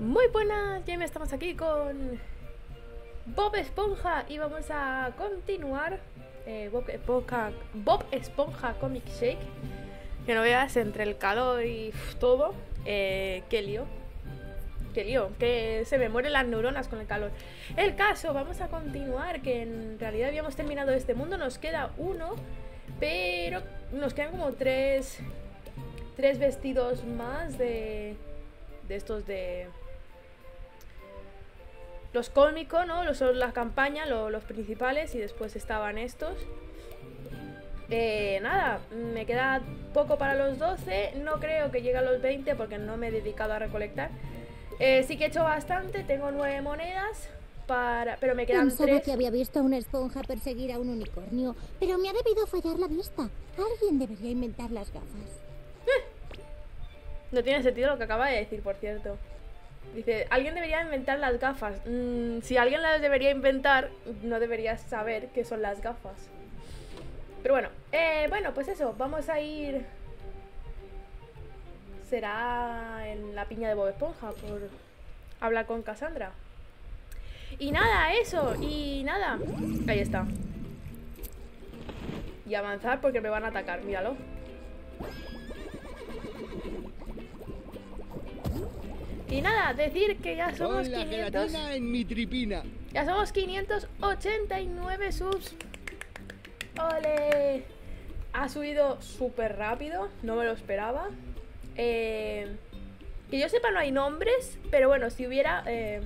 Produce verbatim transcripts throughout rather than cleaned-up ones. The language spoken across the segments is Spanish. Muy buenas, ya estamos aquí con Bob Esponja y vamos a continuar eh, Bob, Esponja, Bob Esponja Comic Shake. Que no veas, entre el calor y todo, eh, qué lío, qué lío, que se me mueren las neuronas con el calor. El caso, vamos a continuar, que en realidad habíamos terminado este mundo, nos queda uno, pero nos quedan como tres, tres vestidos más de, de estos de... Los cómicos, ¿no? Los, las campañas, lo, los principales, y después estaban estos. Eh, nada, me queda poco para los doce, no creo que llegue a los veinte porque no me he dedicado a recolectar. Eh, sí que he hecho bastante, tengo nueve monedas, para, pero me quedan Pensaba tres. que había visto a una esponja perseguir a un unicornio, pero me ha debido fallar la vista. Alguien debería inventar las gafas. Eh. No tiene sentido lo que acaba de decir, por cierto. Dice, alguien debería inventar las gafas. Mm, si alguien las debería inventar, no debería saber qué son las gafas. Pero bueno, eh, bueno, pues eso, vamos a ir... Será en la piña de Bob Esponja por hablar con Cassandra. Y nada, eso, y nada. Ahí está. Y avanzar porque me van a atacar, míralo. Y nada, decir que ya somos con la quinientos... gelatina en mi tripina. Ya somos quinientos ochenta y nueve subs. ¡Ole! Ha subido súper rápido, no me lo esperaba. eh, Que yo sepa no hay nombres, pero bueno, si hubiera... Eh,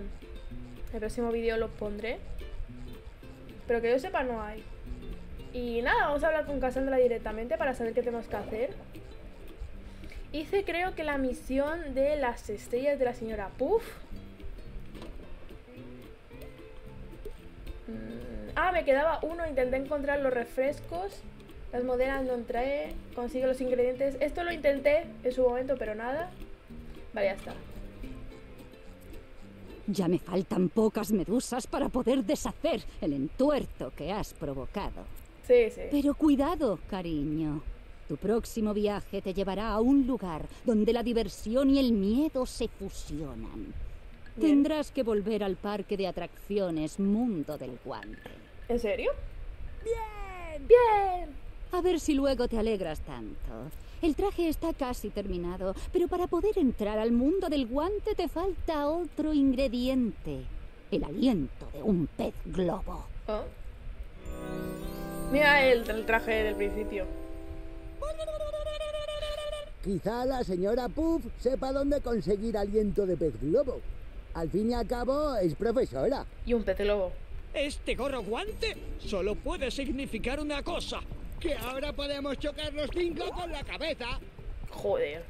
el próximo vídeo los pondré. Pero que yo sepa no hay. Y nada, vamos a hablar con Cassandra directamente para saber qué tenemos que hacer. Hice creo que la misión de las estrellas de la señora Puff. Ah, me quedaba uno, intenté encontrar los refrescos. Las modelas no entré. Consigue los ingredientes. Esto lo intenté en su momento, pero nada. Vale, ya está. Ya me faltan pocas medusas para poder deshacer el entuerto que has provocado. Sí, sí. Pero cuidado, cariño. Tu próximo viaje te llevará a un lugar donde la diversión y el miedo se fusionan. Bien. Tendrás que volver al parque de atracciones Mundo del Guante. ¿En serio? ¡Bien! ¡Bien! A ver si luego te alegras tanto. El traje está casi terminado, pero para poder entrar al Mundo del Guante te falta otro ingrediente. El aliento de un pez globo. ¿Oh? Mira el, el traje del principio. Quizá la señora Puff sepa dónde conseguir aliento de pez globo. Al fin y al cabo, es profesora. Y un pez globo. Este gorro guante solo puede significar una cosa. Que ahora podemos chocar los cinco con la cabeza. Joder.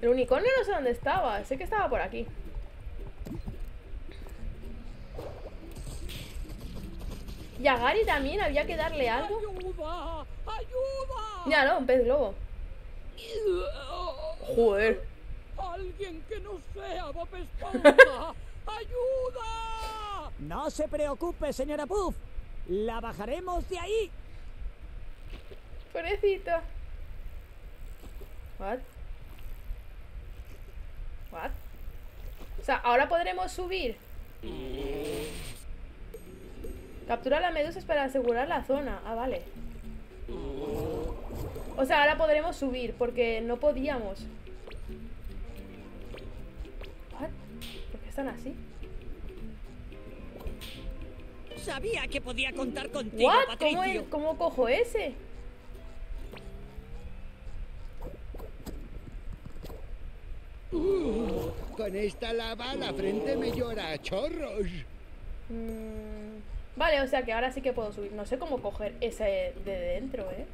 El unicornio no sé dónde estaba. Sé que estaba por aquí. Y a Gary también había que darle algo. ¡Ayuda! ¡Ayuda! Ya no, un pez globo. Joder. Alguien que no sea Bob Esponja. ¡Ayuda! No se preocupe, señora Puff. La bajaremos de ahí. Pobrecita. What? What? O sea, ahora podremos subir. Capturar las medusas para asegurar la zona. Ah, vale. O sea, ahora podremos subir porque no podíamos. ¿Están así? Sabía que podía contar contigo, Patricio. ¿What? ¿Cómo, ¿Cómo cojo ese? Uh, con esta lava la frente me llora a chorros. Mm, vale, o sea que ahora sí que puedo subir. No sé cómo coger ese de dentro, ¿eh?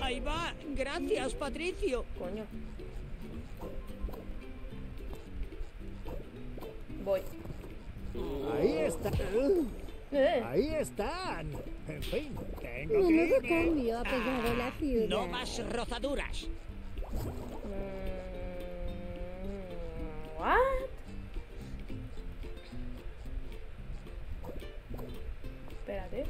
Ahí va. Gracias, Patricio. Coño. Voy. Ahí está. ¿Eh? Ahí están. En fin, tengo Menudo que cambio ha pegado ah, la ciudad. No más rozaduras. What? Espérate.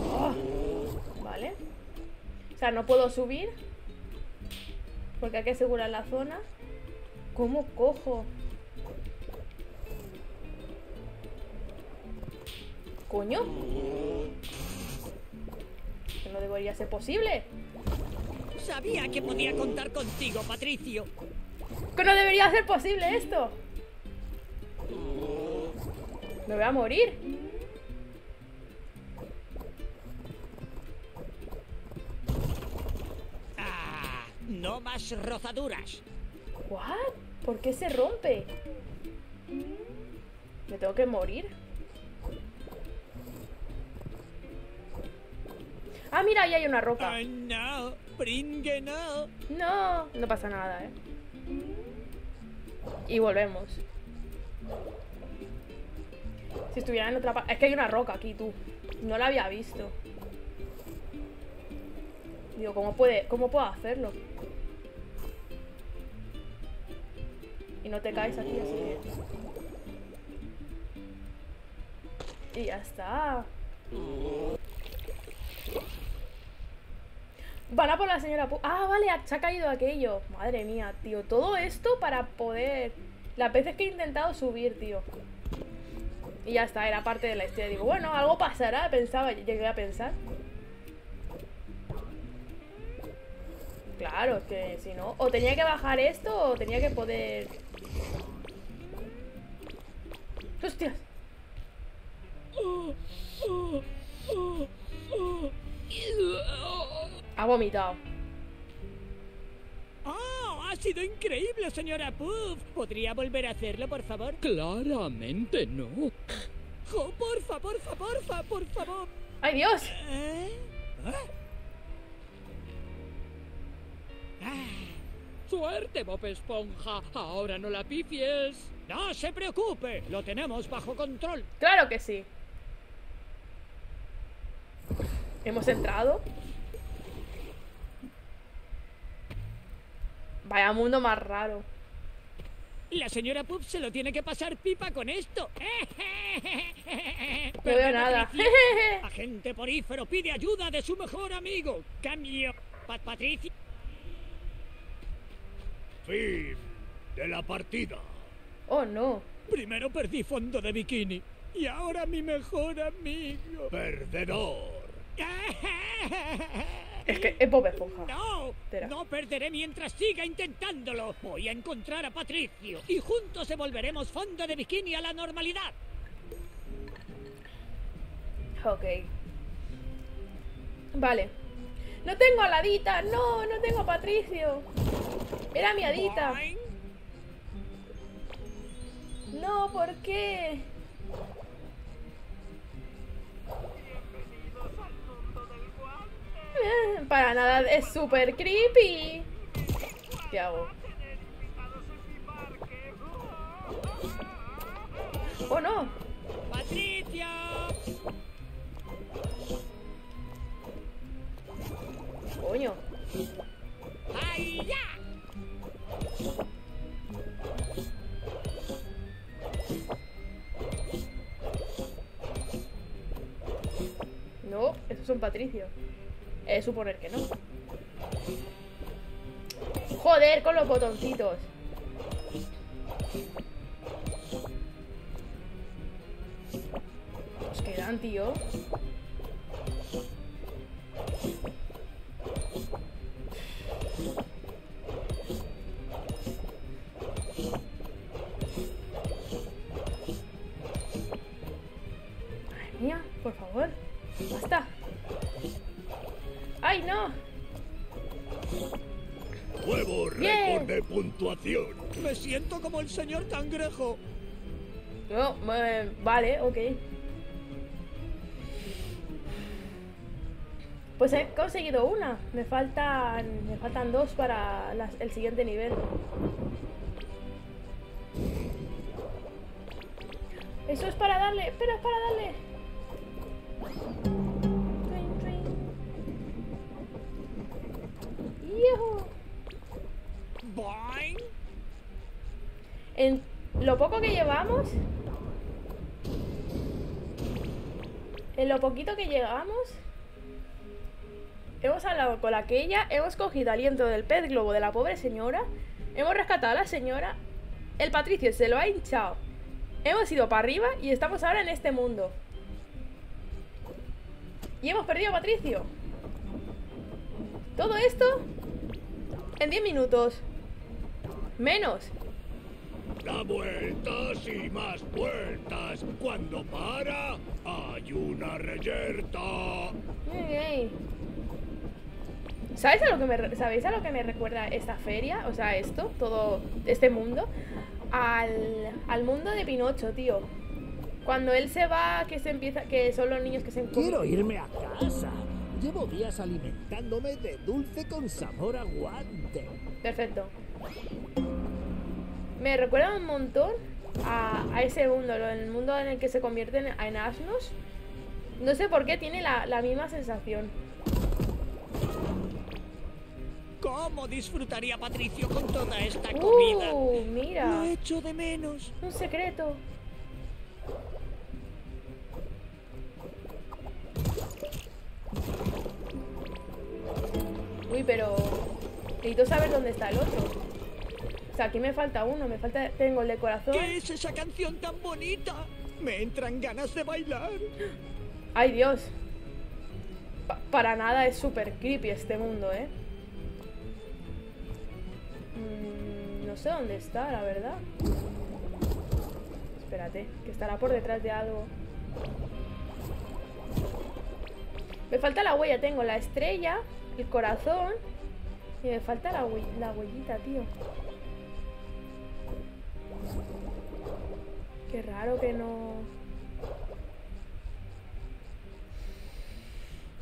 Oh, vale. O O sea, no puedo subir porque hay que asegurar la zona. ¿Cómo cojo? ¿Coño? Eso no debería ser posible. Sabía que podía contar contigo, Patricio. Que no debería ser posible esto. Me voy a morir. Ah, no más rozaduras. ¿What? ¿Por qué se rompe? ¿Me tengo que morir? Ah, mira, ahí hay una roca. Ay, no, pringue, no. No, no pasa nada, eh. Y volvemos. Si estuviera en otra parte... Es que hay una roca aquí, tú. No la había visto. Digo, ¿cómo puede, cómo puedo hacerlo? Y no te caes aquí, así que... Y ya está. Van a por la señora... Pu ah, vale, se ha caído aquello. Madre mía, tío, todo esto para poder... Las veces que he intentado subir, tío. Y ya está, era parte de la historia. Digo, bueno, algo pasará, pensaba, llegué a pensar. Claro, es que si no... O tenía que bajar esto o tenía que poder... ¡Hostias! Ha vomitado. ¡Oh! ¡Ha sido increíble, señora Puff! ¿Podría volver a hacerlo, por favor? Claramente no. ¡Oh, porfa, porfa, porfa, por favor! ¡Ay, Dios! ¿Eh? ¿Ah? Ah. ¡Suerte, Bob Esponja! ¡Ahora no la pifies! ¡No se preocupe! ¡Lo tenemos bajo control! ¡Claro que sí! ¿Hemos entrado? Vaya mundo más raro. La señora Puff se lo tiene que pasar pipa con esto. No veo nada. Agente Porífero pide ayuda de su mejor amigo. Cambio. Pat Patricio. Fin de la partida. Oh, no. Primero perdí fondo de bikini. Y ahora mi mejor amigo. Perdedor. Es que es Bob Esponja. No, Espera. no perderé mientras siga intentándolo. Voy a encontrar a Patricio y juntos devolveremos fondo de bikini a la normalidad. Ok. Vale. No tengo a la Adita. No, no tengo a Patricio. Era mi Adita. No, ¿por qué? Para nada, es súper creepy. ¿Qué hago? ¡Oh, no! ¡Patricio! ¡Coño! ¡Ay, ya! No, esos son Patricio. Eh, suponer que no. Joder, con los botoncitos. Nos quedan, tío. Madre mía, por favor. Basta. ¡Ay, no! ¡Nuevo récord de puntuación! Me siento como el señor Cangrejo. No, eh, vale, ok. Pues he conseguido una. Me faltan, me faltan dos para las, el siguiente nivel. Eso es para darle... Espera, es para darle... En lo poco que llevamos, en lo poquito que llegamos, Hemos hablado con aquella, hemos cogido aliento del pez globo de la pobre señora, hemos rescatado a la señora, el Patricio se lo ha hinchado, hemos ido para arriba y estamos ahora en este mundo. Y hemos perdido a Patricio. Todo esto en diez minutos. Menos. Da vueltas y más vueltas. Cuando para, hay una reyerta. Okay. ¿Sabéis a lo que me, ¿Sabéis a lo que me recuerda esta feria? O sea, esto, todo este mundo. Al, al mundo de Pinocho, tío. Cuando él se va, que se empieza, que son los niños que se encuentran. Quiero irme a casa. Llevo días alimentándome de dulce con sabor a guante. Perfecto. Me recuerda un montón a, a ese mundo, el mundo en el que se convierten en asnos. No sé por qué tiene la, la misma sensación. ¿Cómo disfrutaría Patricio con toda esta uh, comida? Mira. Lo echo de menos. Un secreto. Uy, pero necesito saber dónde está el otro. O sea, aquí me falta uno, me falta... Tengo el de corazón. ¿Qué es esa canción tan bonita? Me entran ganas de bailar. Ay, Dios. Pa para nada es súper creepy este mundo, ¿eh? Mm, no sé dónde está, la verdad. Espérate, que estará por detrás de algo. Me falta la huella, tengo la estrella, el corazón... Y me falta la, hue la huellita, tío. Qué raro que no...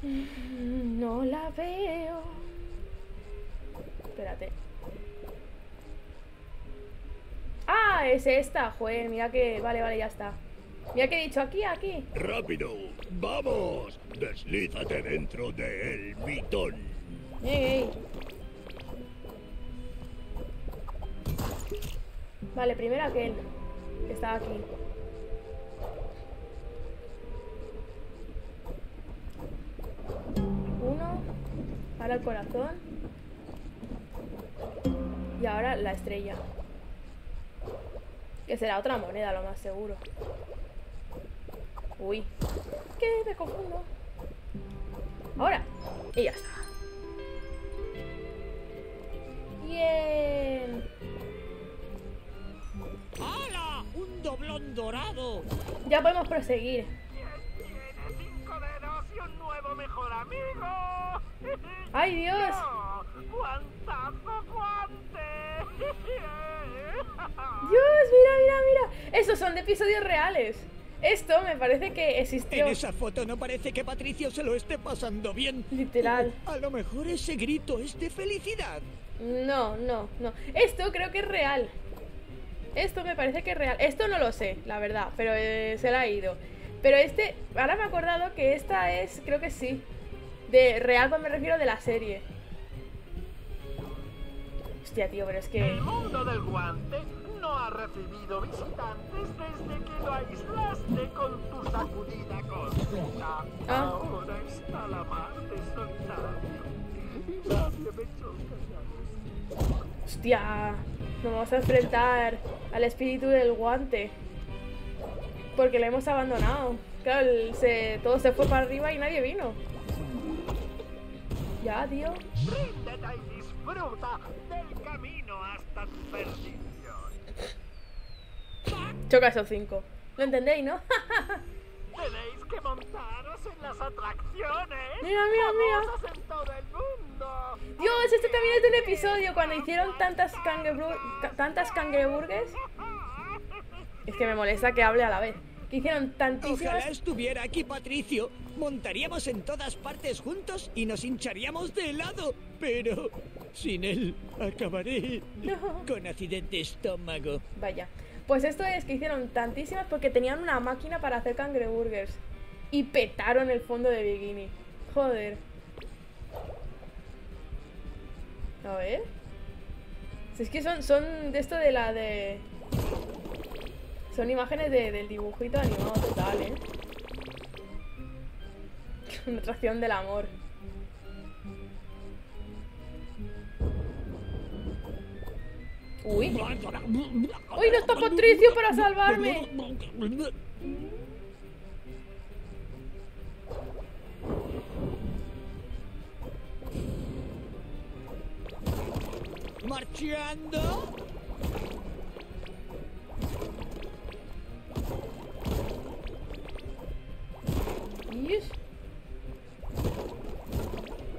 No la veo. Espérate. Ah, es esta, joder, mira que... Vale, vale, ya está. Mira que he dicho, aquí, aquí. Rápido, vamos. Deslízate dentro del mitón. Hey, hey. Vale, primero aquel que estaba aquí. Uno. Ahora el corazón. Y ahora la estrella. Que será otra moneda, lo más seguro. Uy. ¿Qué? Me confundo. Ahora. Y ya está. Bien. ¡Hala! ¡Un doblón dorado! Ya podemos proseguir. ¡Tiene cinco dedos y un nuevo mejor amigo! ¡Ay, Dios! No, ¡guantazo, guante! ¡Dios, mira, mira, mira! Esos son de episodios reales. Esto me parece que existió. En esa foto no parece que Patricio se lo esté pasando bien. Literal. A lo mejor ese grito es de felicidad. No, no, no. Esto creo que es real. Esto me parece que es real. Esto no lo sé, la verdad, pero eh, se la ha ido. Pero este, ahora me he acordado que esta es, creo que sí. De real, pues me refiero de la serie. Hostia, tío, pero es que... El mundo del guante no ha recibido visitantes desde que lo aislaste con tu sacudida cósmica. ¿Ah? Ahora está la mar de solitario. Nadie me choca ya. Hostia, nos vamos a enfrentar al espíritu del guante. Porque lo hemos abandonado. Claro, el, se, todo se fue para arriba y nadie vino. Ya, tío. Ríndete y disfruta del camino hasta tu perdición. Choca esos cinco. ¿Lo entendéis, no? Tenéis que montaros en las atracciones. Mira, mira, mira. En todo el mundo. Dios, este también es de un episodio cuando hicieron tantas tantas cangureburgues. Es que me molesta que hable a la vez. Que hicieron tantísimas. Ojalá estuviera aquí Patricio. Montaríamos en todas partes juntos y nos hincharíamos de helado. Pero sin él acabaré no. Con acidez de estómago. Vaya. Pues esto es que hicieron tantísimas porque tenían una máquina para hacer cangreburgers. Y petaron el fondo de bikini. Joder. A ver. Si es que son, son de esto de la de... Son imágenes de, del dibujito animado total, ¿eh? Una atracción del amor. Uy. Uy, no está Patricio para salvarme. Marchando. Dios.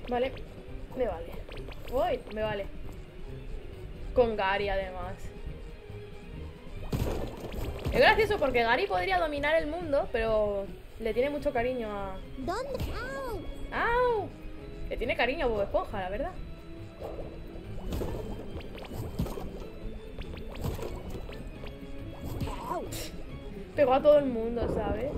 Vale, me vale. Uy, me vale. Con Gary además. Es gracioso porque Gary podría dominar el mundo, pero le tiene mucho cariño a... ¿Dónde? ¡Au! ¡Au! Le tiene cariño a Bob Esponja, la verdad. Pegó a todo el mundo, ¿sabes?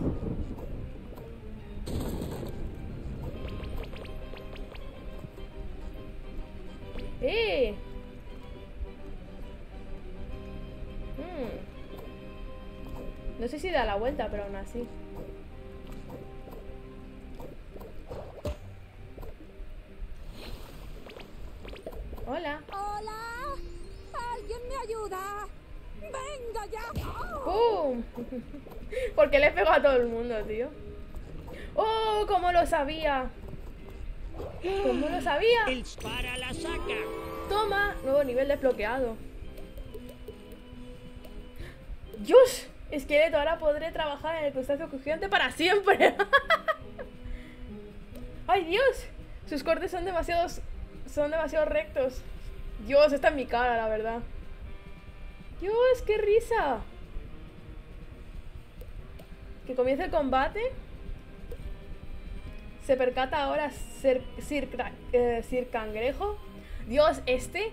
¡Eh! Mm. No sé si da la vuelta, pero aún así. Hola. Hola. ¿Alguien me ayuda? Venga ya. ¡Pum! Porque le pegó a todo el mundo, tío. ¡Oh! ¡Cómo lo sabía! ¿Cómo lo sabía? Para la saca. Toma, nuevo nivel desbloqueado. ¡Dios! Esqueleto, ahora podré trabajar en el crustáceo gigante para siempre. ¡Ay, Dios! Sus cortes son demasiados, son demasiado rectos. Dios, está en mi cara, la verdad. Dios, qué risa. Que comience el combate. Se percata ahora Sir, Sir, eh, Sir Cangrejo. Dios, este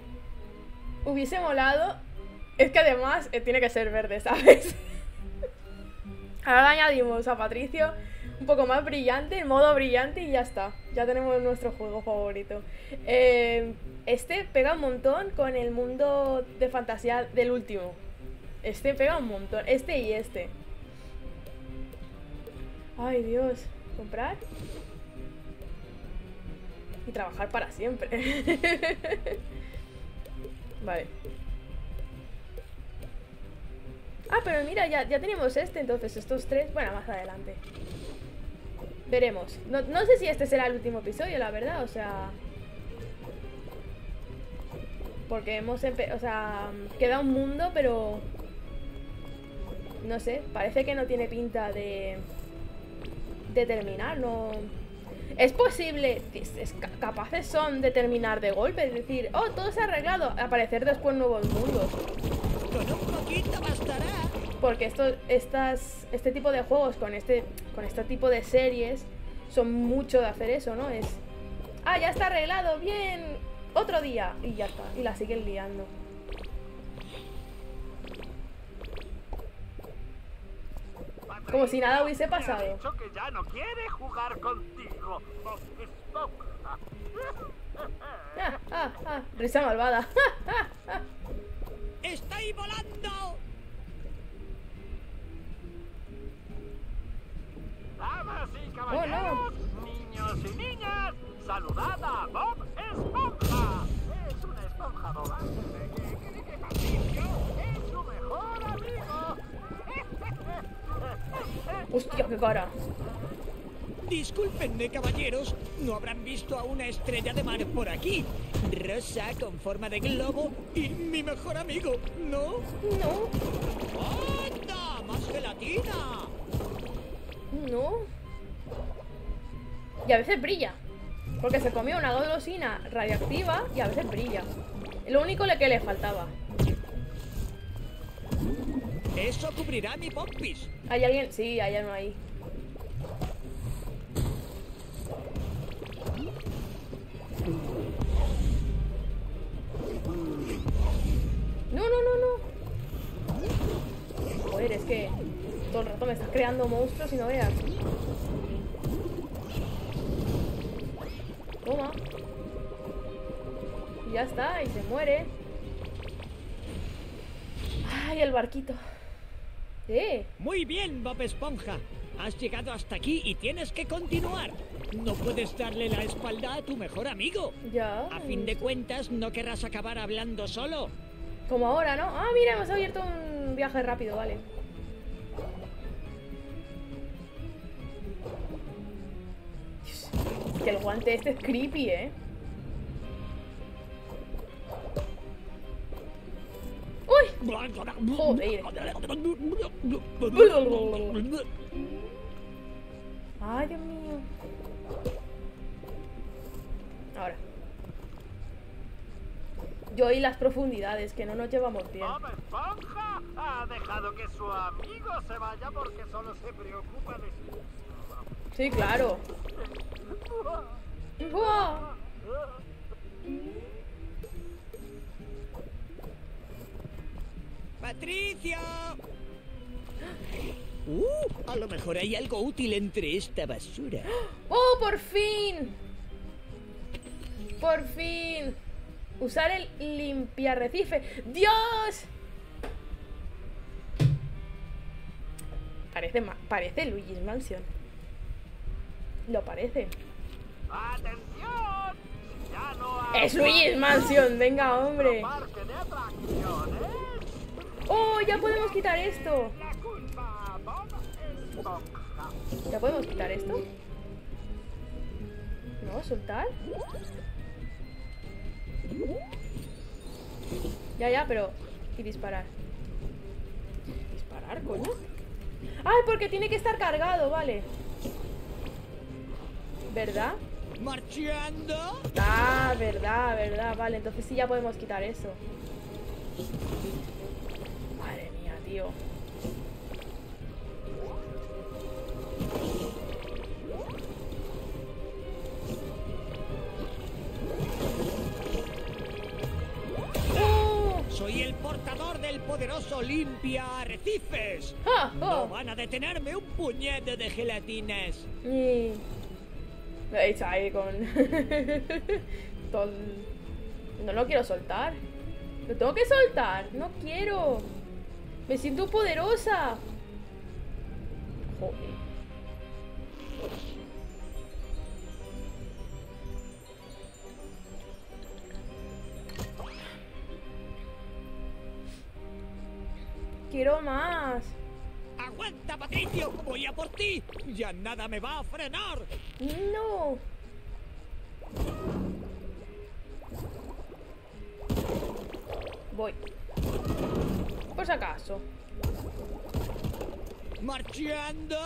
hubiese molado. Es que además eh, tiene que ser verde, ¿sabes? Ahora le añadimos a Patricio un poco más brillante, en modo brillante, y ya está. Ya tenemos nuestro juego favorito. eh, Este pega un montón con el mundo de fantasía del último. Este pega un montón, este y este. Ay, Dios. Comprar y trabajar para siempre. Vale. Ah, pero mira, ya, ya tenemos este, entonces estos tres. Bueno, más adelante veremos. No, no sé si este será el último episodio, la verdad, o sea... Porque hemos empezado, o sea, queda un mundo, pero... No sé, parece que no tiene pinta de... De terminar, no... Es posible, es, es, capaces son de terminar de golpe, es decir, oh, todo se ha arreglado, aparecer después nuevos mundos. Con un poquito bastará. Porque esto, estas, este tipo de juegos con este, con este tipo de series son mucho de hacer eso, ¿no? Es, ah, ya está arreglado, bien, otro día, y ya está, y la siguen liando. Como si nada hubiese pasado. Me ha dicho que ya no quiere jugar contigo. Ah, ah, ah. Risa malvada. ¡Estoy volando! Damas y caballeros, oh, no. Niños y niñas, saludad a Bob Esponja. Es una esponja volante que Patricio es su mejor amigo. Hostia, qué cara. Discúlpenme, caballeros, no habrán visto a una estrella de mar por aquí. Rosa con forma de globo y mi mejor amigo, ¿no? No. ¡Anda! ¡Más gelatina! No. Y a veces brilla. Porque se comió una golosina radiactiva y a veces brilla. Lo único que le faltaba. Eso cubrirá mi pompis. ¿Hay alguien? Sí, hay alguien ahí. No, no, no, no. Joder, es que todo el rato me estás creando monstruos y no veas. Toma. Y ya está, y se muere. Ay, el barquito. ¿Eh? Muy bien, Bob Esponja. Has llegado hasta aquí y tienes que continuar. No puedes darle la espalda a tu mejor amigo. Ya. A fin de cuentas, no querrás acabar hablando solo. Como ahora, ¿no? Ah, mira, hemos abierto un viaje rápido, vale. Dios, es que el guante este es creepy, ¿eh? ¡Uy! ¡Joder! ¡Ay, Dios mío! Ahora. Yo y las profundidades, que no nos llevamos bien. ¡Bob Esponja! Ha dejado que su amigo se vaya porque solo se preocupa de sí mismo. Sí, claro. ¡Buah! ¡Patricio! ¡Uh! A lo mejor hay algo útil entre esta basura. ¡Oh, por fin! ¡Por fin! Usar el limpiarrecife. ¡Dios! Parece, parece Luigi's Mansion. Lo parece. ¡Atención! Ya no hay... ¡Es Luigi's Mansion! ¡Venga, hombre! ¡Oh! ¡Ya podemos quitar esto! ¿Ya podemos quitar esto? ¿No? ¿Soltar? Ya, ya, pero... Y disparar. ¿Disparar, coño? ¡Ay, porque tiene que estar cargado! Vale. ¿Verdad? ¿Marchando? Ah, verdad, verdad. Vale, entonces sí ya podemos quitar eso. Madre mía, tío. Soy el portador del poderoso limpia arrecifes. ¡Oh, oh! No van a detenerme un puñado de gelatinas. Mm. Lo he hecho ahí con... No lo quiero soltar. Lo tengo que soltar. No quiero. Me siento poderosa. Joder. Quiero más. Aguanta, Patricio, voy a por ti. Ya nada me va a frenar. No. Voy. Por si acaso. Marchando.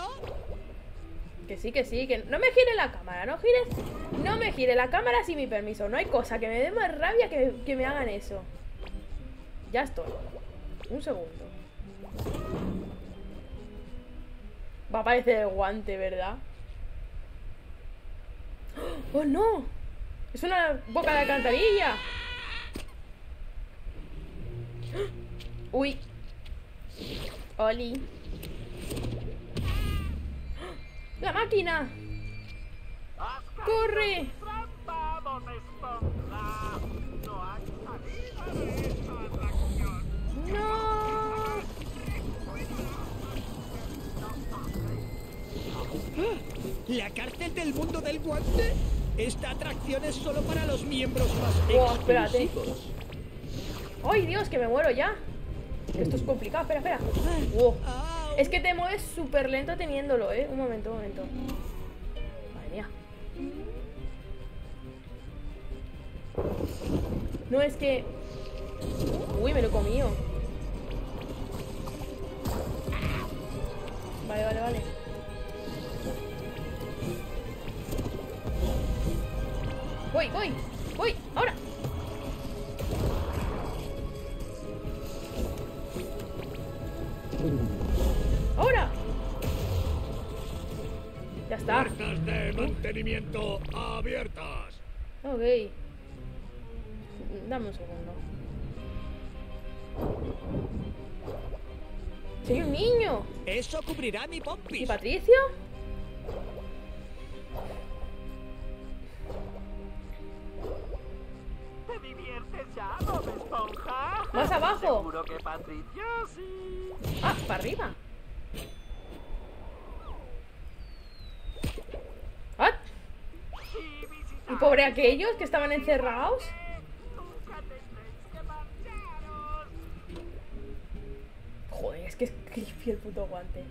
Que sí, que sí, que no me gire la cámara, no gires, no me gire la cámara sin mi permiso. No hay cosa que me dé más rabia que, que me hagan eso. Ya estoy. Un segundo. Va a aparecer el guante, ¿verdad? ¡Oh, no! ¡Es una boca de alcantarilla! ¡Uy! ¡Oli! ¡La máquina! ¡Corre! ¡No! ¿La cárcel del mundo del guante? Esta atracción es solo para los miembros más exclusivos. Oh, espérate. ¡Ay, Dios, que me muero ya! Esto es complicado, espera, espera. Wow. Es que te mueves súper lento teniéndolo, ¿eh? Un momento, un momento. Madre mía. No, es que... Uy, me lo he comido. Vale, vale, vale. Voy, voy, voy, ahora. Ahora. Ya está. Puertas de mantenimiento abiertas. Ok. Dame un segundo. Soy un niño. Eso cubrirá mi pompis. ¿Y Patricio? Más abajo. Seguro que Patricio sí. Ah, para arriba. ¿Ah? Y pobre aquellos que estaban encerrados. Joder, es que es creepy el puto guante.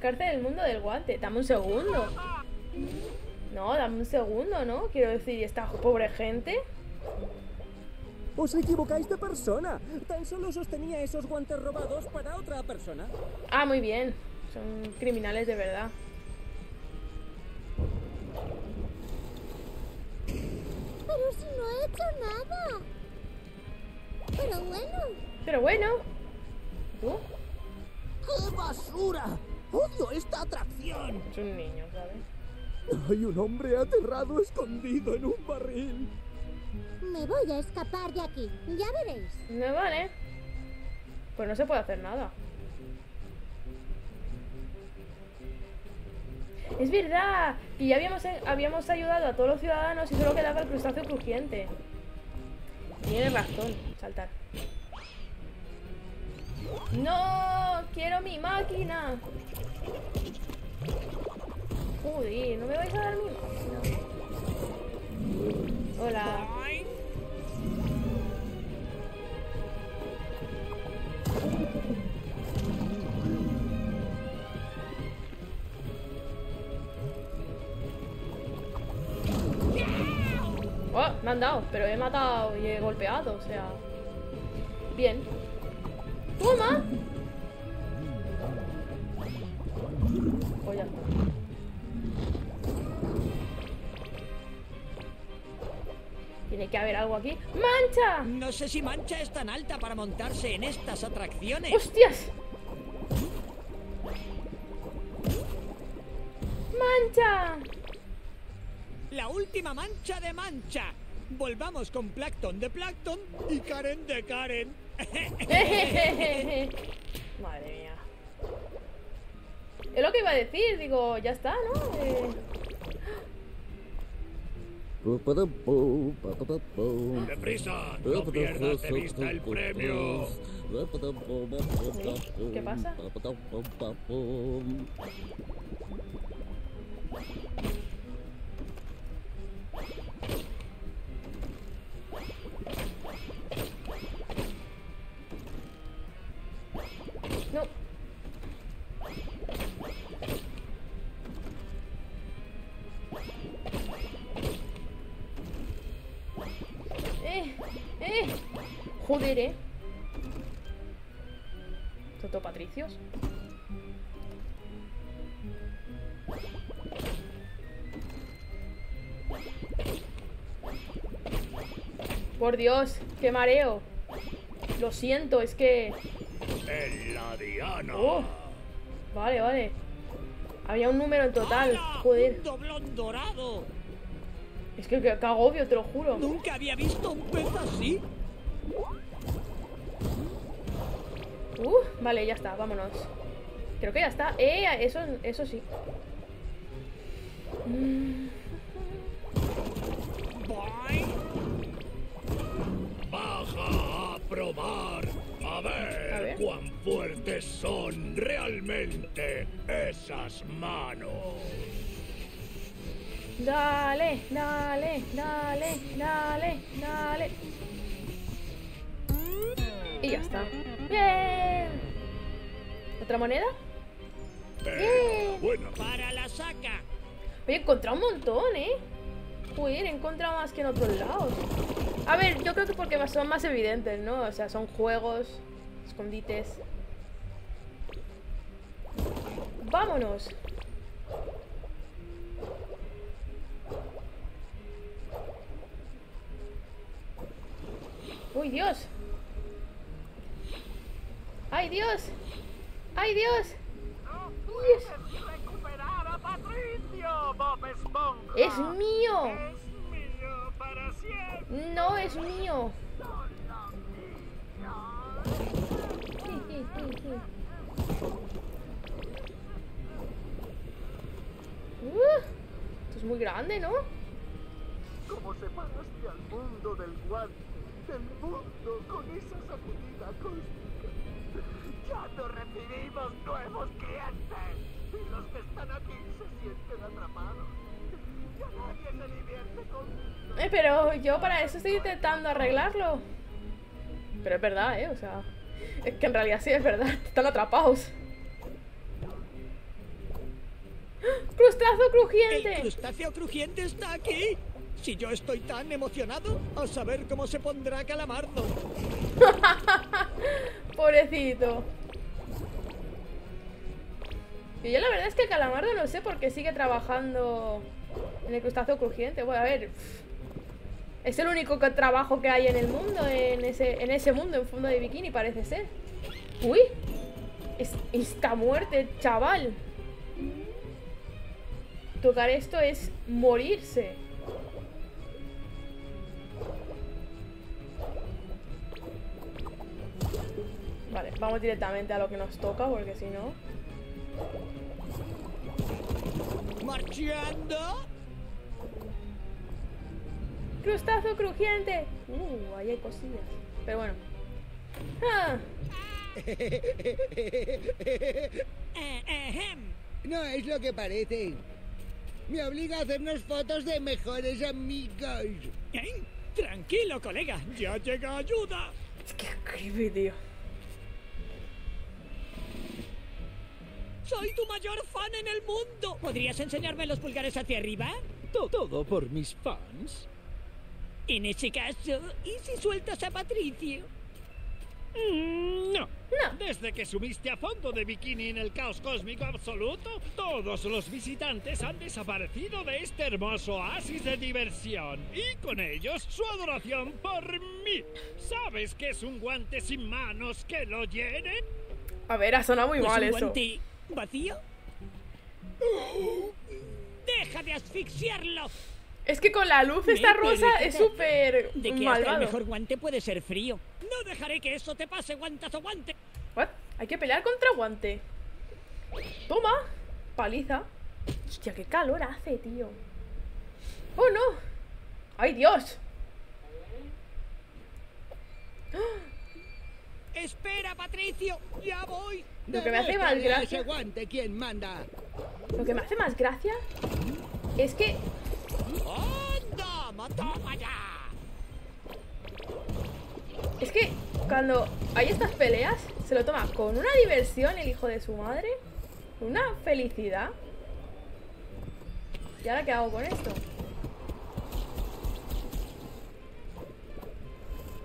Cárcel del mundo del guante. Dame un segundo. No, dame un segundo, ¿no? Quiero decir, esta pobre gente. Os equivocáis de persona. Tan solo sostenía esos guantes robados para otra persona. Ah, muy bien. Son criminales de verdad. Pero si no he hecho nada. Pero bueno. Pero bueno. ¿Tú? ¡Qué basura! ¡Odio esta atracción! Es un niño, ¿sabes? Hay un hombre aterrado escondido en un barril. Me voy a escapar de aquí, ya veréis. No vale. Pues no se puede hacer nada. Es verdad. Y ya habíamos, habíamos ayudado a todos los ciudadanos y solo quedaba el crustáceo crujiente. Tiene razón, saltar. ¡No! ¡Quiero mi máquina! Joder, ¿no me vais a dar mi máquina? Hola. Oh, me han dado, pero he matado y he golpeado, o sea... Bien. ¡Toma! Pues ya está. Tiene que haber algo aquí. ¡Mancha! No sé si Mancha es tan alta para montarse en estas atracciones. ¡Hostias! ¡Mancha! La última mancha de Mancha. Volvamos con Plankton de Plankton y Karen de Karen. Madre mía. Es lo que iba a decir, digo, ya está, ¿no? Eh... ¡Deprisa! ¡No pierdas de vista el premio! ¿Sí? ¿Qué pasa? No. Eh, eh. Joder, eh. Toto Patricios. Por Dios, qué mareo. Lo siento, es que... En la diana. Oh, vale, vale. Había un número en total. ¡Hala! Joder. Un doblón dorado. Es que qué agobio, te lo juro. Nunca había visto un pez así. Uh, vale, ya está, vámonos. Creo que ya está. Eh, eso, eso sí. Mm. Baja a probar. A ver, a ver cuán fuertes son realmente esas manos. Dale, dale, dale, dale, dale. Y ya está. ¡Bien! ¿Otra moneda? ¡Bien! Bueno. Para la saca. Oye, he encontrado un montón, ¿eh? Joder, he encontrado más que en otros lados. A ver, yo creo que porque son más evidentes, ¿no? O sea, son juegos, escondites. ¡Vámonos! ¡Uy, Dios! ¡Ay, Dios! ¡Ay, Dios! ¡No puedes recuperar a Patricio, Bob Esponja! ¡Es mío! ¡Es mío para siempre! ¡No es mío! Sí, sí, sí, sí. Uh, esto es muy grande, ¿no? Como separaste al mundo del guante. Del mundo con esa sacudida cósmica. Ya no recibimos nuevos clientes y los que están aquí se sienten atrapados. Ya nadie se divierte con... Eh, pero yo para eso estoy intentando arreglarlo. Pero es verdad, eh, o sea, Es que en realidad sí, es verdad. Están atrapados. ¡Crustáceo crujiente! ¡El crustáceo crujiente está aquí! Si yo estoy tan emocionado, a saber cómo se pondrá Calamardo. Pobrecito. Y yo la verdad es que Calamardo no sé por qué sigue trabajando en el crustáceo crujiente. Bueno, a ver... Es el único trabajo que hay en el mundo, en ese, en ese mundo, en fondo de bikini, parece ser. ¡Uy! Es esta muerte, chaval. Tocar esto es morirse. Vale, vamos directamente a lo que nos toca, porque si no... ¡Marchando! ¡Crustáceo crujiente! Uh, ahí hay cosillas. Pero bueno. ¡Ah! No es lo que parece. Me obliga a hacernos fotos de mejores amigos. ¿Eh? Tranquilo, colega. Ya llega ayuda. Es que creepy, tío. Soy tu mayor fan en el mundo. ¿Podrías enseñarme los pulgares hacia arriba? Todo por mis fans. En ese caso, ¿y si sueltas a Patricio? Mm, no. No. Desde que sumiste a fondo de bikini en el caos cósmico absoluto, todos los visitantes han desaparecido de este hermoso oasis de diversión. Y con ellos, su adoración por mí. ¿Sabes qué es un guante sin manos que lo llenen? A ver, ha sonado muy mal eso. ¿Un guante vacío? ¡Deja de asfixiarlo! Es que con la luz esta rosa es súper malvado. De que hasta el mejor guante puede ser frío. No dejaré que eso te pase, guantazo guante. ¿What? Hay que pelear contra guante. Toma, paliza. Hostia, qué calor hace, tío. Oh, no. Ay, Dios. Espera, Patricio, ya voy. Lo que me hace más gracia. Lo que me hace más gracia es que... Es que cuando hay estas peleas se lo toma con una diversión el hijo de su madre, una felicidad. ¿Y ahora qué hago con esto?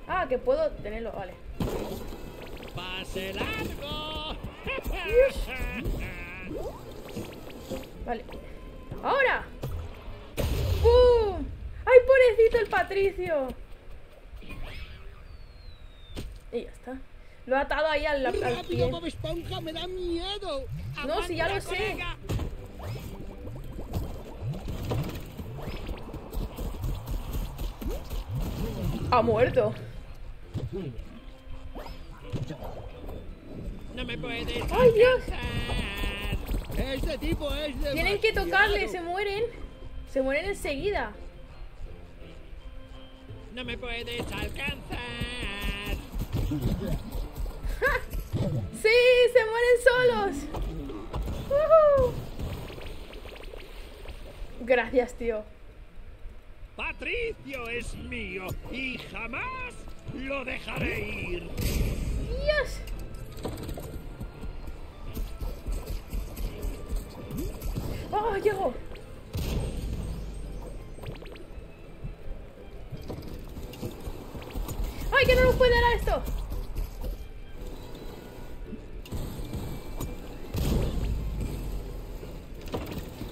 Ah, que puedo tenerlo, vale. ¡Pase largo! Vale. ¡Ahora! ¡Bum! ¡Ay, pobrecito el Patricio! Y ya está. Lo ha atado ahí al, al rápido, pie. Bob Esponja, me da miedo. No, si ya lo sé. Ha muerto. No me puedes. ¡Ay, Dios! Este tipo es de... Tienen que tocarle, se mueren. Se mueren enseguida. No me puedes alcanzar. ¡Ja! Sí, se mueren solos. ¡Uh-huh! Gracias, tío. Patricio es mío y jamás lo dejaré ir. Dios. Oh, llegó. ¡Ay, que no nos puede dar esto!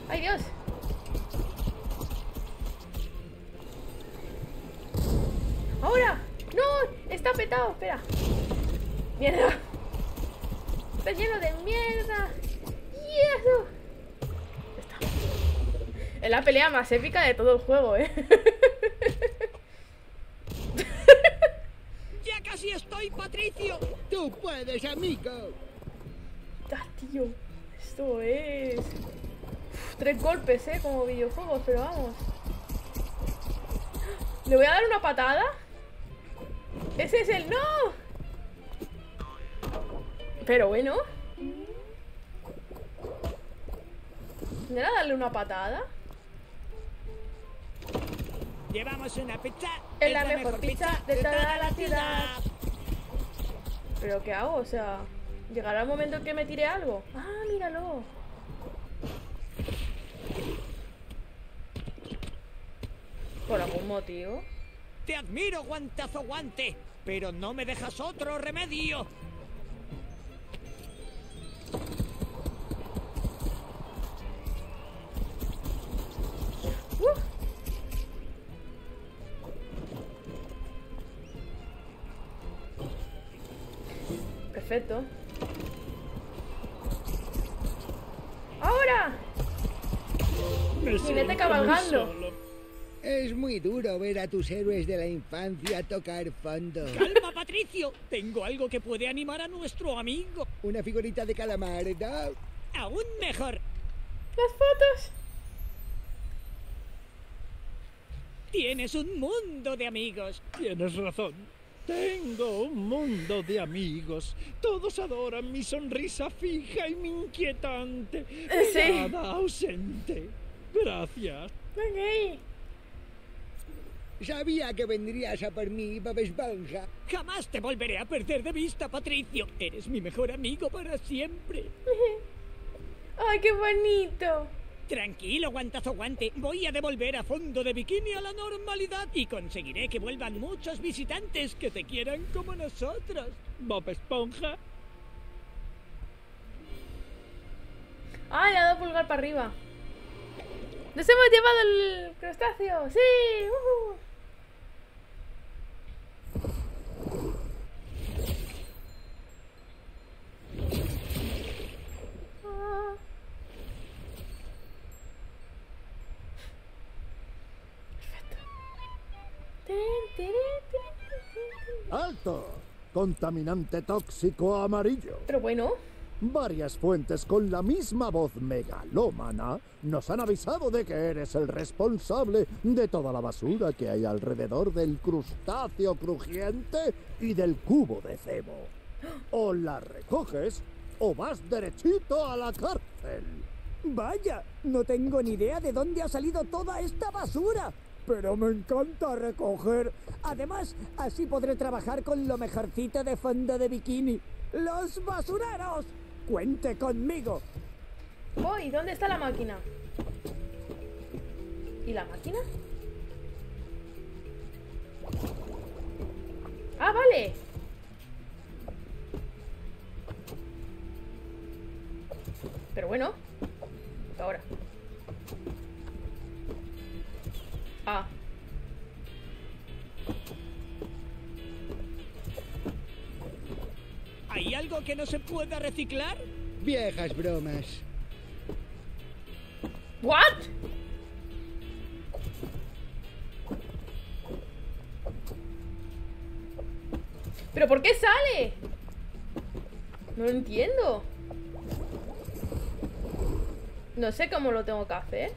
¡Ay, Dios! ¡Ahora! ¡No! ¡Está petado! ¡Espera! ¡Mierda! ¡Está lleno de mierda! ¡Y eso! Está. Es la pelea más épica de todo el juego, ¿eh? ¡Casi estoy, Patricio! ¡Tú puedes, amigo! ¡Ah, tío! Esto es... Uf, tres golpes, ¿eh? Como videojuegos, pero vamos. ¿Le voy a dar una patada? ¡Ese es el no! Pero bueno. ¿Tendrá que darle una patada? Llevamos una pizza. Es la mejor pizza de toda la ciudad. Pero ¿Pero qué hago? O sea, ¿llegará el momento en que me tire algo? ¡Ah, míralo! Por algún motivo. Te admiro, guantazo guante, pero no me dejas otro remedio. Uh. Perfecto. ¡Ahora! Y vete cabalgando. Es muy duro ver a tus héroes de la infancia tocar fondo. ¡Calma, Patricio! Tengo algo que puede animar a nuestro amigo. Una figurita de calamar, ¿no? Aún mejor. Las fotos. Tienes un mundo de amigos. Tienes razón. Tengo un mundo de amigos. Todos adoran mi sonrisa fija y mi inquietante mirada sí. ausente. Gracias. Okay. Sabía que vendrías a por mí, Bob Esponja. Jamás te volveré a perder de vista, Patricio. Eres mi mejor amigo para siempre. ¡Ay, qué bonito! Tranquilo, guantazo guante. Voy a devolver a Fondo de Bikini a la normalidad y conseguiré que vuelvan muchos visitantes que te quieran como nosotros, Bob Esponja. ¡Ah, le ha dado pulgar para arriba! ¡Nos hemos llevado el crustáceo! ¡Sí! Uh-huh. Ah. Perfecto. ¡Alto! Contaminante tóxico amarillo. Pero bueno. Varias fuentes con la misma voz megalómana nos han avisado de que eres el responsable de toda la basura que hay alrededor del crustáceo crujiente y del cubo de cebo. O la recoges o vas derechito a la cárcel. Vaya, no tengo ni idea de dónde ha salido toda esta basura. Pero me encanta recoger. Además, así podré trabajar con lo mejorcito de Fondo de Bikini. ¡Los basureros! ¡Cuente conmigo! Voy, ¿dónde está la máquina? ¿Y la máquina? ¡Ah, vale! Pero bueno, ahora. Ah. ¿Hay algo que no se pueda reciclar? Viejas bromas. ¿What? ¿Pero por qué sale? No lo entiendo. No sé cómo lo tengo que hacer.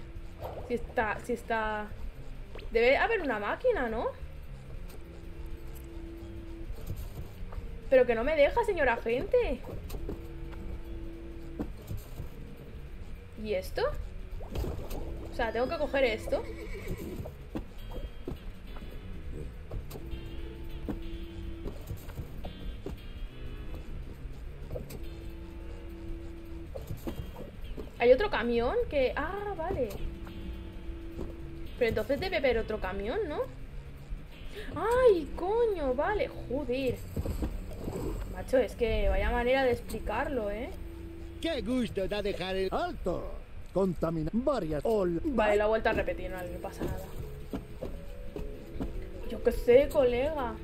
Si está, si está... Debe haber una máquina, ¿no? Pero que no me deja, señora gente. ¿Y esto? O sea, tengo que coger esto. Hay otro camión que... Ah, vale. Pero entonces debe haber otro camión, ¿no? ¡Ay, coño! Vale, joder. Macho, es que vaya manera de explicarlo, ¿eh? ¡Qué gusto da dejar el alto! Contamina varias... Ol... Vale, la vuelta a repetir, no, no pasa nada. Yo qué sé, colega.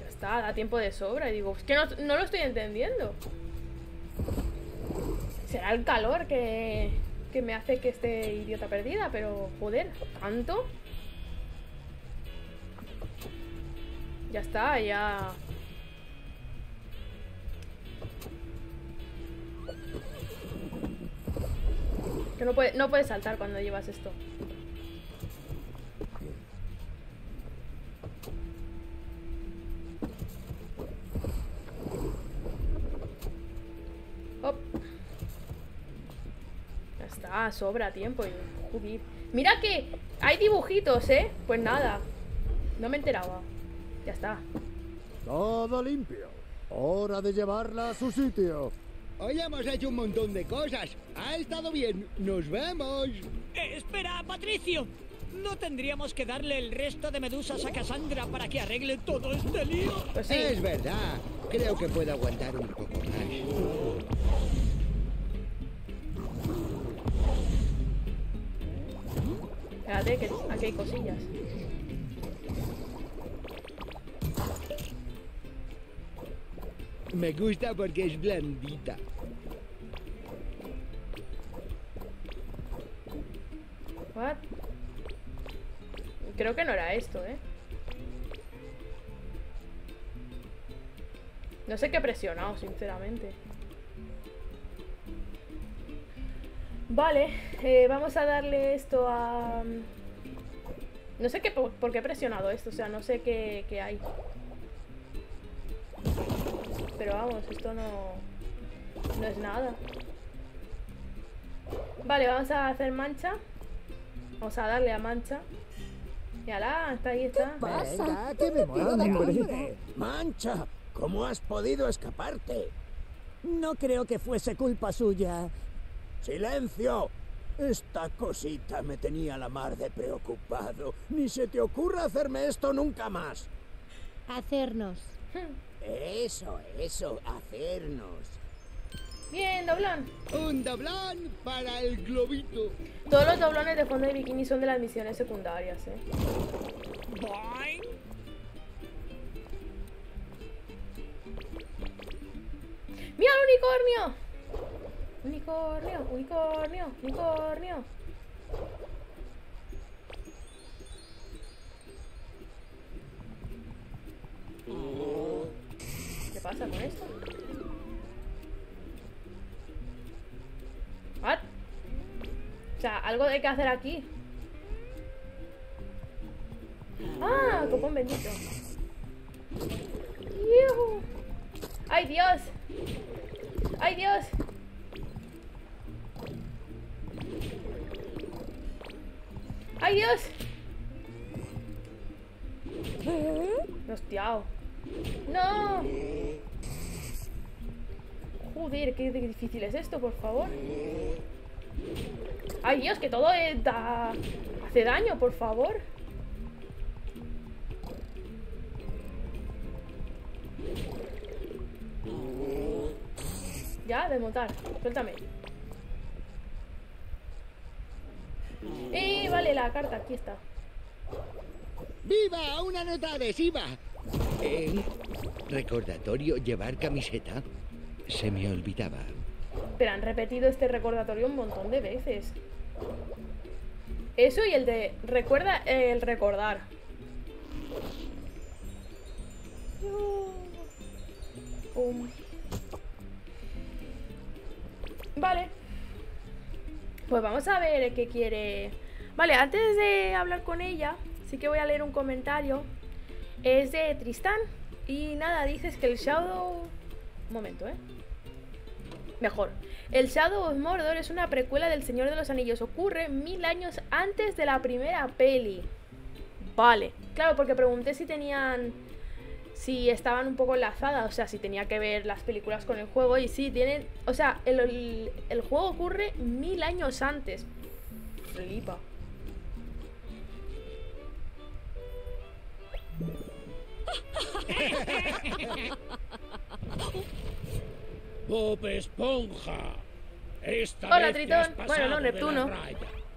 Ya está, da tiempo de sobra. Y digo, es que no, no lo estoy entendiendo. Será el calor que... que me hace que esté idiota perdida, pero... Joder, ¿tanto? Ya está, ya... Que no puede, no puedes saltar cuando llevas esto. Hop. Ya está, sobra tiempo y... Joder. Mira que... Hay dibujitos, ¿eh? Pues nada. No me enteraba. Ya está. Todo limpio. Hora de llevarla a su sitio. Hoy hemos hecho un montón de cosas. Ha estado bien. Nos vemos. Eh, espera, Patricio. ¿No tendríamos que darle el resto de medusas a Cassandra para que arregle todo este lío? Pues sí. Es verdad. Creo que puedo aguantar un poco más. Espérate, que aquí hay cosillas. Me gusta porque es blandita. What? Creo que no era esto, ¿eh? No sé qué he presionado, sinceramente. Vale, eh, vamos a darle esto a... No sé qué, por, por qué he presionado esto, o sea, no sé qué, qué hay. Pero vamos, esto no... No es nada. Vale, vamos a hacer mancha. Vamos a darle a mancha. Mírala, está ahí, está. ¿Qué pasa? Venga, que me muero de hambre. ¡Mancha! ¿Cómo has podido escaparte? No creo que fuese culpa suya. ¡Silencio! Esta cosita me tenía la mar de preocupado. Ni se te ocurra hacerme esto nunca más. Hacernos. Eso, eso, hacernos. Bien, doblón. Un doblón para el globito. Todos los doblones de fondo de bikini son de las misiones secundarias, ¿eh? Boing. ¡Mira el unicornio! Unicornio, unicornio, unicornio. ¿Qué pasa con esto? ¿What? O sea, algo hay que hacer aquí. Ah, copón bendito. ¡Yuhu! ¡Ay, Dios! ¡Ay, Dios! ¡Ay, Dios! ¡Hostiao! ¡No! Joder, qué difícil es esto, por favor. ¡Ay, Dios! Que todo eh, da... hace daño, por favor. Ya, desmontar. Suéltame. Eh, vale, la carta, aquí está. ¡Viva! ¡Una nota adhesiva! Eh, recordatorio, llevar camiseta. Se me olvidaba. Pero han repetido este recordatorio un montón de veces. Eso y el de... Recuerda el recordar. Um. Vale. Pues vamos a ver qué quiere... Vale, antes de hablar con ella, sí que voy a leer un comentario. Es de Tristán. Y nada, dices que el Shadow... Un momento, ¿eh? Mejor. El Shadow of Mordor es una precuela del Señor de los Anillos. Ocurre mil años antes de la primera peli. Vale. Claro, porque pregunté si tenían... Si estaban un poco enlazadas, o sea, si tenía que ver las películas con el juego. Y sí, tienen... O sea, el, el, el juego ocurre mil años antes. Flipa. Bob Esponja. Esta Hola, Tritón. Bueno, no, Neptuno.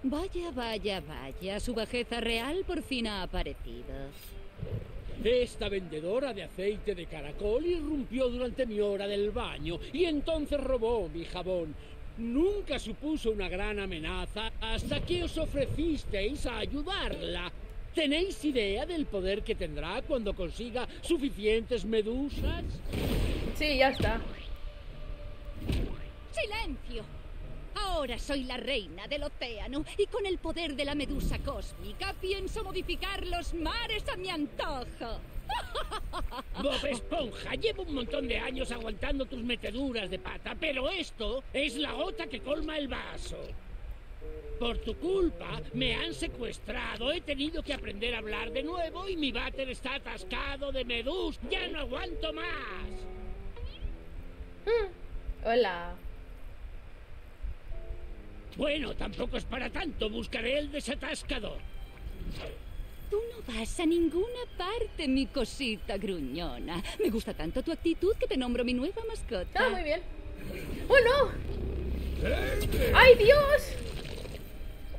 Vaya, vaya, vaya. Su bajeza real por fin ha aparecido. Esta vendedora de aceite de caracol irrumpió durante mi hora del baño y entonces robó mi jabón. Nunca supuso una gran amenaza hasta que os ofrecisteis a ayudarla. ¿Tenéis idea del poder que tendrá cuando consiga suficientes medusas? Sí, ya está. ¡Silencio! Ahora soy la reina del océano y con el poder de la medusa cósmica pienso modificar los mares a mi antojo. Bob Esponja, llevo un montón de años aguantando tus meteduras de pata, pero esto es la gota que colma el vaso. Por tu culpa, me han secuestrado, he tenido que aprender a hablar de nuevo y mi váter está atascado de medusas. ¡Ya no aguanto más! Mm. Hola. Bueno, tampoco es para tanto. Buscaré el desatascador. Tú no vas a ninguna parte, mi cosita gruñona. Me gusta tanto tu actitud que te nombro mi nueva mascota. Ah, muy bien. ¡Oh, no! ¡Ay, Dios!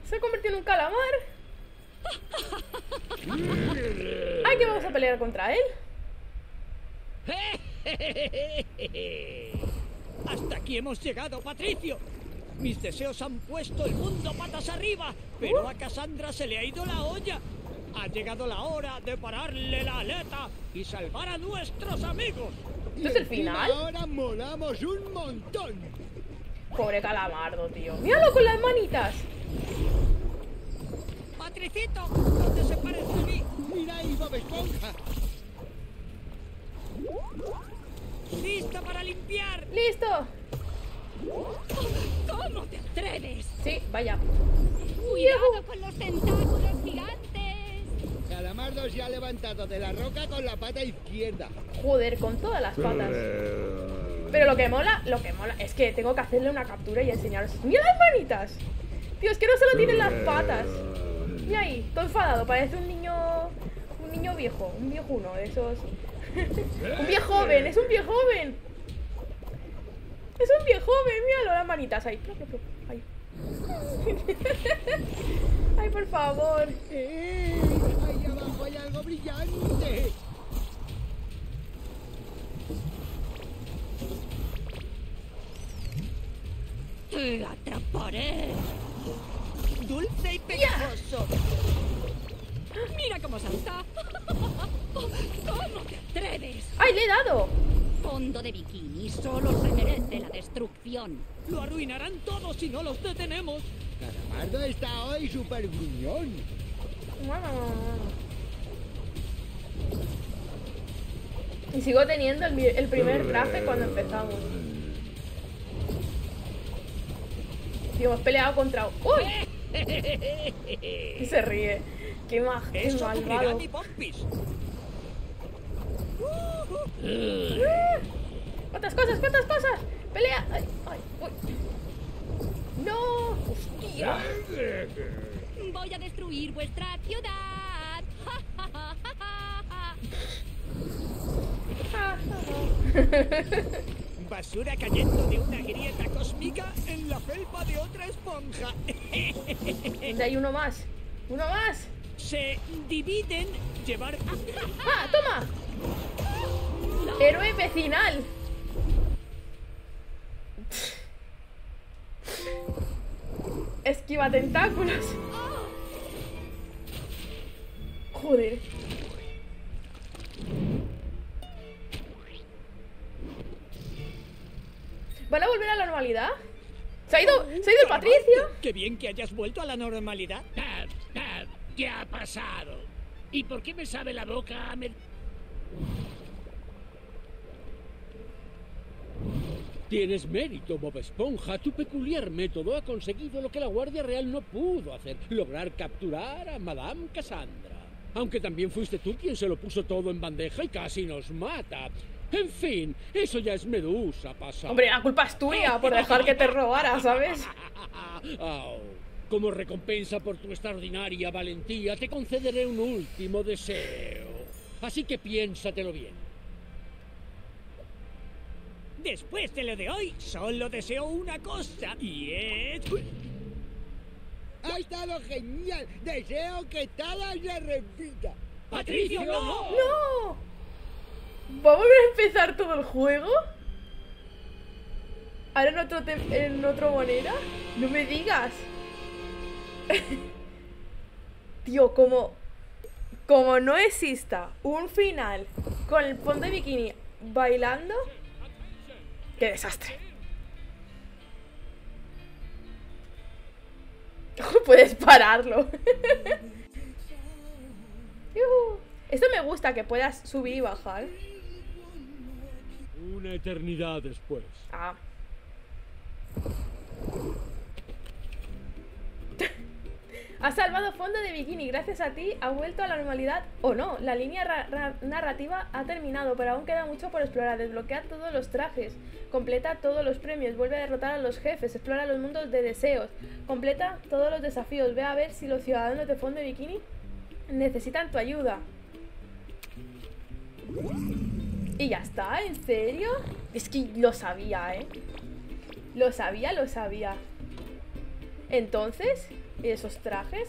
Se ha convertido en un calamar. ¡Ay, que vamos a pelear contra él! ¡Hasta aquí hemos llegado, Patricio! Mis deseos han puesto el mundo patas arriba, pero a Cassandra se le ha ido la olla. Ha llegado la hora de pararle la aleta y salvar a nuestros amigos. ¿Esto es el final? Ahora molamos un montón. Pobre calamardo, tío. ¡Míralo con las manitas! ¡Patricito! ¡No te separes de mí! ¡Mira ahí, Bob Esponja! ¡Listo para limpiar! ¡Listo! ¿Cómo te atreves? Sí, vaya. ¡Cuidado con los tentáculos gigantes! Calamardo se ha levantado de la roca con la pata izquierda. Joder, con todas las patas. Pero lo que mola, lo que mola es que tengo que hacerle una captura y enseñaros. ¡Mira las manitas! Tío, es que no solo tienen las patas. Y ahí, todo enfadado, parece un niño. Un niño viejo, un viejuno de esos. Un viejo joven, es un viejo joven. Es un viejo joven, míralo, las manitas ahí. Ay, ay, por favor. Ahí abajo hay algo brillante. ¡Te atraparé! ¡Dulce y pegajoso! Yeah. ¡Mira cómo salta! ¿Cómo te atreves? ¡Ay, le he dado! Fondo de bikini solo se merece la destrucción. Lo arruinarán todos si no los detenemos. Calamardo está hoy súper gruñón. Wow. Y sigo teniendo el, el primer traje cuando empezamos. Hemos peleado contra... ¡Uy! Y se ríe. ¡Qué más! ¡Qué malvado! ¡Cuántas cosas! ¡Cuántas cosas! ¡Pelea! ¡Ay! ¡Ay! ¡Uy! ¡No! ¡Hostia! Voy a destruir vuestra ciudad. Basura cayendo de una grieta cósmica en la felpa de otra esponja. Hay uno más. Uno más. Se dividen llevar... ¡Ah, toma! No. Héroe vecinal. Esquiva tentáculos. Joder. ¿Van a volver a la normalidad? ¿Se ha ido, ¿se ha ido el Patricio? ¡Qué bien que hayas vuelto a la normalidad! Dad, Dad, ¿qué ha pasado? ¿Y por qué me sabe la boca a med... Tienes mérito, Bob Esponja. Tu peculiar método ha conseguido lo que la Guardia Real no pudo hacer. Lograr capturar a Madame Cassandra. Aunque también fuiste tú quien se lo puso todo en bandeja y casi nos mata. En fin, eso ya es medusa pasada. Hombre, la culpa es tuya por dejar que te robara, ¿sabes? Oh, como recompensa por tu extraordinaria valentía, te concederé un último deseo. Así que piénsatelo bien. Después de lo de hoy, solo deseo una cosa, y es... ¡Ha estado genial! Deseo que Tala se repita. ¡Patricio, no! ¡No! ¿Vamos a empezar todo el juego? ¿Ahora en otro te en otra manera? ¡No me digas! Tío, como... Como no exista un final con el fondo de bikini bailando... ¡Qué desastre! Puedes pararlo. Esto me gusta, que puedas subir y bajar. Una eternidad después. Ah. Ha salvado fondo de bikini. Gracias a ti ha vuelto a la normalidad o no. La línea narrativa ha terminado, pero aún queda mucho por explorar. Desbloquea todos los trajes. Completa todos los premios. Vuelve a derrotar a los jefes. Explora los mundos de deseos. Completa todos los desafíos. Ve a ver si los ciudadanos de fondo de bikini necesitan tu ayuda. Y ya está, ¿en serio? Es que lo sabía, ¿eh? Lo sabía, lo sabía. Entonces, ¿esos trajes?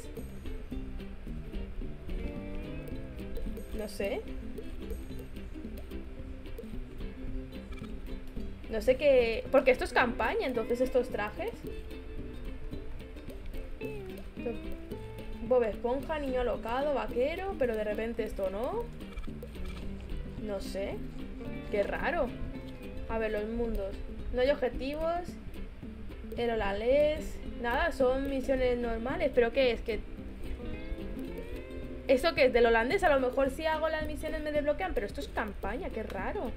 No sé. No sé qué... Porque esto es campaña, entonces estos trajes... Bob Esponja, niño alocado, vaquero, pero de repente esto no... No sé. Qué raro. A ver, los mundos. No hay objetivos. Erolales. Nada, son misiones normales. ¿Pero qué es? ¿Que esto qué es? ¿Del holandés? A lo mejor si hago las misiones me desbloquean. Pero esto es campaña, qué raro.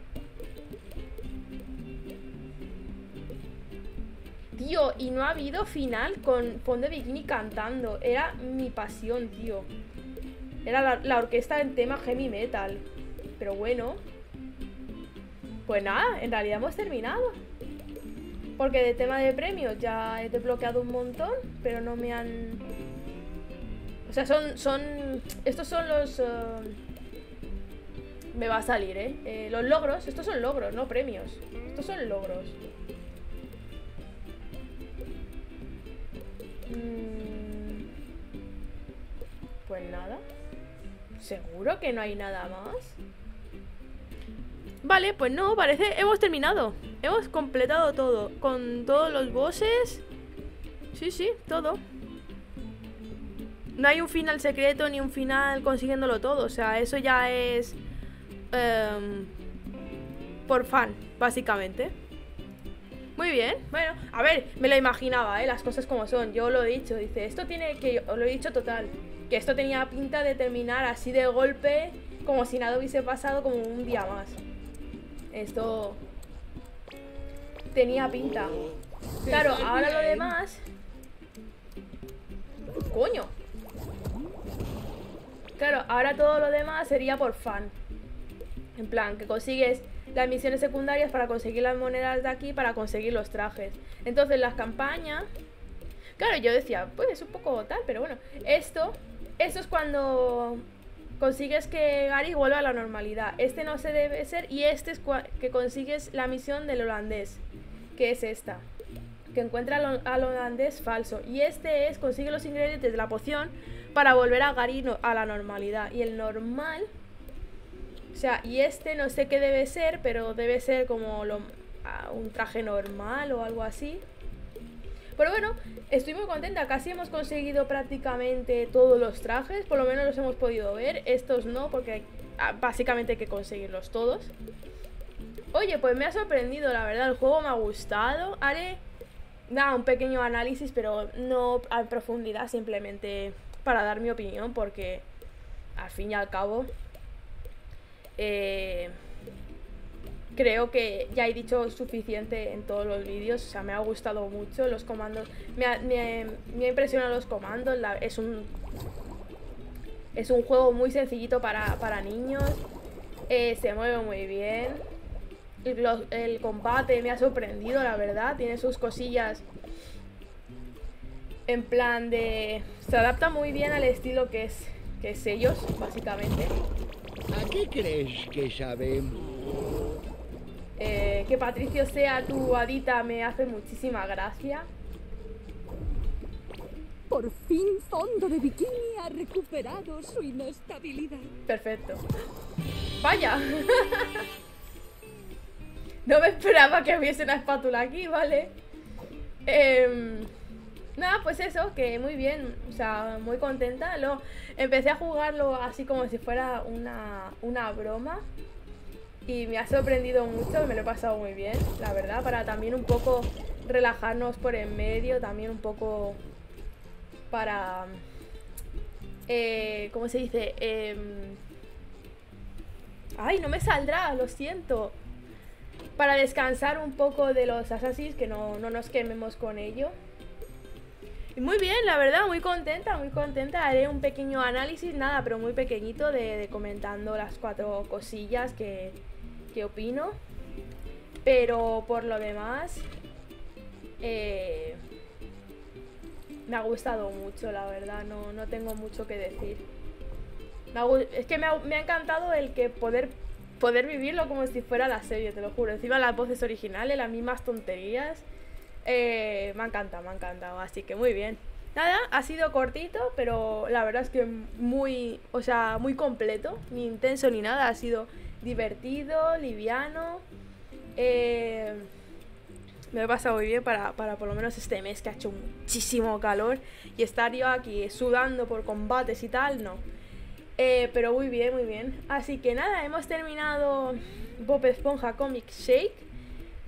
Tío, y no ha habido final con Fondo de Bikini cantando. Era mi pasión, tío. Era la, la orquesta en tema heavy metal. Pero bueno, pues nada, en realidad hemos terminado. Porque de tema de premios ya he desbloqueado un montón, pero no me han... O sea, son... son estos son los... Uh... Me va a salir, ¿eh? ¿eh? Los logros, estos son logros, no premios. Estos son logros. Mm... Pues nada. ¿Seguro que no hay nada más? Vale, pues no, parece... Hemos terminado. Hemos completado todo. Con todos los bosses. Sí, sí, todo. No hay un final secreto ni un final consiguiéndolo todo. O sea, eso ya es... Um, por fan, básicamente. Muy bien. Bueno, a ver, me lo imaginaba, ¿eh? Las cosas como son. Yo lo he dicho. Dice, esto tiene que... Os lo he dicho total. Que esto tenía pinta de terminar así de golpe, como si nada hubiese pasado, como un día más. Esto tenía pinta. Claro, ahora lo demás... ¡Coño! Claro, ahora todo lo demás sería por fan. En plan, que consigues las misiones secundarias para conseguir las monedas de aquí, para conseguir los trajes. Entonces las campañas... Claro, yo decía, pues es un poco tal, pero bueno. Esto... Esto es cuando consigues que Gary vuelva a la normalidad. Este no se debe ser. Y este es que consigues la misión del holandés, que es esta, que encuentra al, al holandés falso. Y este es, consigue los ingredientes de la poción para volver a Gary no, a la normalidad. Y el normal, o sea, y este no sé qué debe ser, pero debe ser como lo, un traje normal o algo así. Pero bueno, estoy muy contenta, casi hemos conseguido prácticamente todos los trajes, por lo menos los hemos podido ver, estos no, porque básicamente hay que conseguirlos todos. Oye, pues me ha sorprendido, la verdad, el juego me ha gustado, haré nada, un pequeño análisis, pero no a profundidad, simplemente para dar mi opinión, porque al fin y al cabo... Eh... Creo que ya he dicho suficiente en todos los vídeos, o sea, me ha gustado mucho los comandos, me ha, me, me ha impresionado los comandos, la, es un es un juego muy sencillito para, para niños, eh, se mueve muy bien, el, los, el combate me ha sorprendido, la verdad, tiene sus cosillas en plan de... se adapta muy bien al estilo que es, que es ellos, básicamente. ¿A qué crees que sabemos? Eh, que Patricio sea tu adita me hace muchísima gracia. Por fin Fondo de Bikini ha recuperado su inestabilidad. Perfecto. Vaya. No me esperaba que hubiese una espátula aquí, ¿vale? Eh, nada, pues eso, que muy bien. O sea, muy contenta. Lo, empecé a jugarlo así como si fuera una, una broma. Y me ha sorprendido mucho, me lo he pasado muy bien, la verdad, para también un poco relajarnos por en medio, también un poco para... Eh, ¿Cómo se dice? Eh, ¡Ay, no me saldrá! Lo siento. Para descansar un poco de los Assassins, que no, no nos quememos con ello. Muy bien, la verdad, muy contenta, muy contenta. Haré un pequeño análisis, nada, pero muy pequeñito, de, de comentando las cuatro cosillas que, que opino. Pero por lo demás, eh, me ha gustado mucho, la verdad, no, no tengo mucho que decir. Me ha, es que me ha, me ha encantado el que poder, poder vivirlo como si fuera la serie, te lo juro. Encima las voces originales, las mismas tonterías. Eh, me encanta, me encanta, así que muy bien. Nada, ha sido cortito, pero la verdad es que muy, o sea, muy completo, ni intenso ni nada. Ha sido divertido, liviano. Eh, me he pasado muy bien para, para por lo menos este mes que ha hecho muchísimo calor y estar yo aquí sudando por combates y tal, no. Eh, pero muy bien, muy bien. Así que nada, hemos terminado Bob Esponja Comic Shake.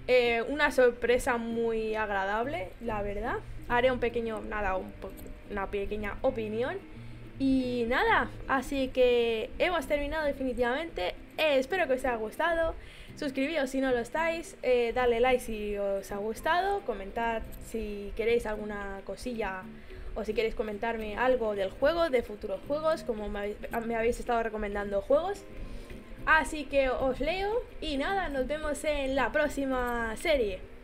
Eh, una sorpresa muy agradable, la verdad. Haré un pequeño, nada, un po una pequeña opinión. Y nada, así que hemos terminado definitivamente. Eh, espero que os haya gustado. Suscribíos si no lo estáis, eh, darle like si os ha gustado, comentad si queréis alguna cosilla o si queréis comentarme algo del juego, de futuros juegos, como me habéis, me habéis estado recomendando juegos. Así que os leo y nada, nos vemos en la próxima serie.